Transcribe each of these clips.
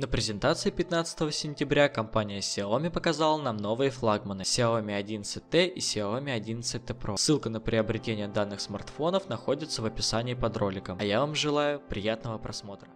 На презентации 15 сентября компания Xiaomi показала нам новые флагманы Xiaomi 11T и Xiaomi 11T Pro. Ссылка на приобретение данных смартфонов находится в описании под роликом. А я вам желаю приятного просмотра.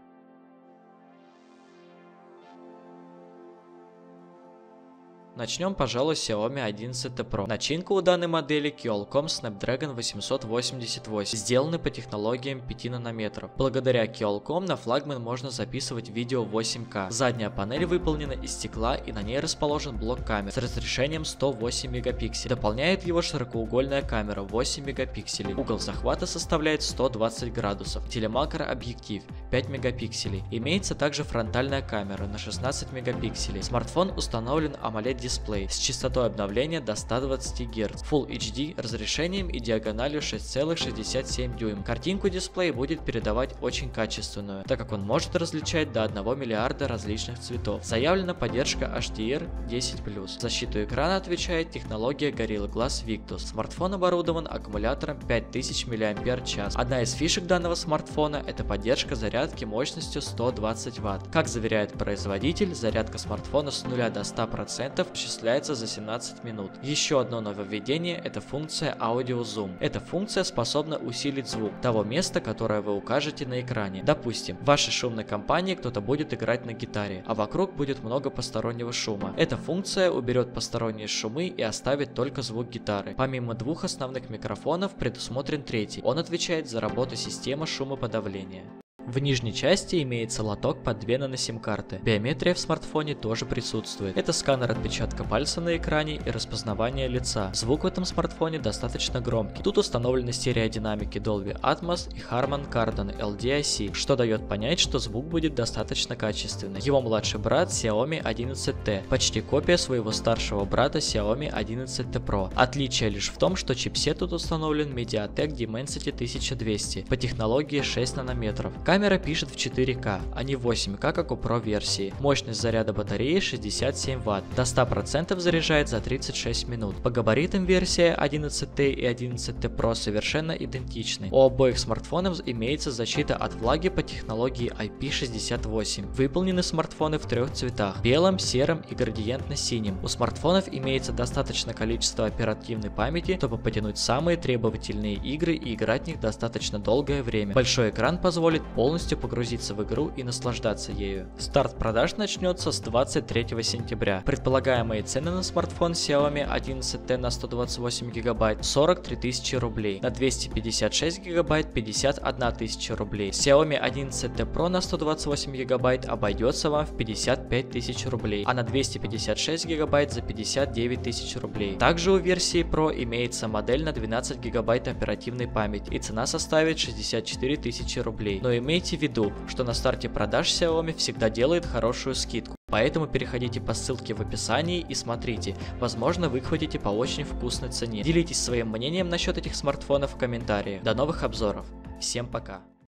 Начнем, пожалуй, с Xiaomi 11T Pro. Начинка у данной модели Qualcomm Snapdragon 888, сделаны по технологиям 5 нанометров. Благодаря Qualcomm на флагман можно записывать видео 8К. Задняя панель выполнена из стекла и на ней расположен блок камер с разрешением 108 мегапикселей. Дополняет его широкоугольная камера 8 мегапикселей. Угол захвата составляет 120 градусов. Телемакрообъектив 5 мегапикселей. Имеется также фронтальная камера на 16 мегапикселей. Смартфон установлен AMOLED дисплей с частотой обновления до 120 Гц, Full HD разрешением и диагональю 6,67 дюйм. Картинку дисплей будет передавать очень качественную, так как он может различать до 1 миллиарда различных цветов. Заявлена поддержка HDR10+. Защиту экрана отвечает технология Gorilla Glass Victus. Смартфон оборудован аккумулятором 5000 мАч. Одна из фишек данного смартфона — это поддержка зарядки мощностью 120 Вт. Как заверяет производитель, зарядка смартфона с 0 до 100% осуществляется за 17 минут. Еще одно нововведение – это функция Аудио-Зум. Эта функция способна усилить звук того места, которое вы укажете на экране. Допустим, в вашей шумной компании кто-то будет играть на гитаре, а вокруг будет много постороннего шума. Эта функция уберет посторонние шумы и оставит только звук гитары. Помимо двух основных микрофонов предусмотрен третий. Он отвечает за работу системы шумоподавления. В нижней части имеется лоток под 2 нано-сим-карты. Биометрия в смартфоне тоже присутствует. Это сканер отпечатка пальца на экране и распознавание лица. Звук в этом смартфоне достаточно громкий. Тут установлены стереодинамики Dolby Atmos и Harman Kardon LDAC, что дает понять, что звук будет достаточно качественный. Его младший брат Xiaomi 11T, почти копия своего старшего брата Xiaomi 11T Pro. Отличие лишь в том, что чипсет тут установлен Mediatek Dimensity 1200 по технологии 6 нанометров. Камера пишет в 4К, а не 8К, как у Pro версии. Мощность заряда батареи 67 Вт. До 100% заряжает за 36 минут. По габаритам версия 11T и 11T Pro совершенно идентичны. У обоих смартфонов имеется защита от влаги по технологии IP68. Выполнены смартфоны в трех цветах: белом, сером и градиентно-синим. У смартфонов имеется достаточное количество оперативной памяти, чтобы потянуть самые требовательные игры и играть в них достаточно долгое время. Большой экран позволит полностью погрузиться в игру и наслаждаться ею. Старт продаж начнется с 23 сентября. Предполагаемые цены на смартфон Xiaomi 11T на 128 гигабайт 43 тысячи рублей, на 256 гигабайт 51 тысяча рублей. Xiaomi 11T Pro на 128 гигабайт обойдется вам в 55 тысяч рублей, а на 256 гигабайт за 59 тысяч рублей. Также у версии Pro имеется модель на 12 гигабайт оперативной памяти и цена составит 64 тысячи рублей. Но имеется Имейте в виду, что на старте продаж Xiaomi всегда делает хорошую скидку, поэтому переходите по ссылке в описании и смотрите, возможно, выхватите по очень вкусной цене. Делитесь своим мнением насчет этих смартфонов в комментариях. До новых обзоров, всем пока!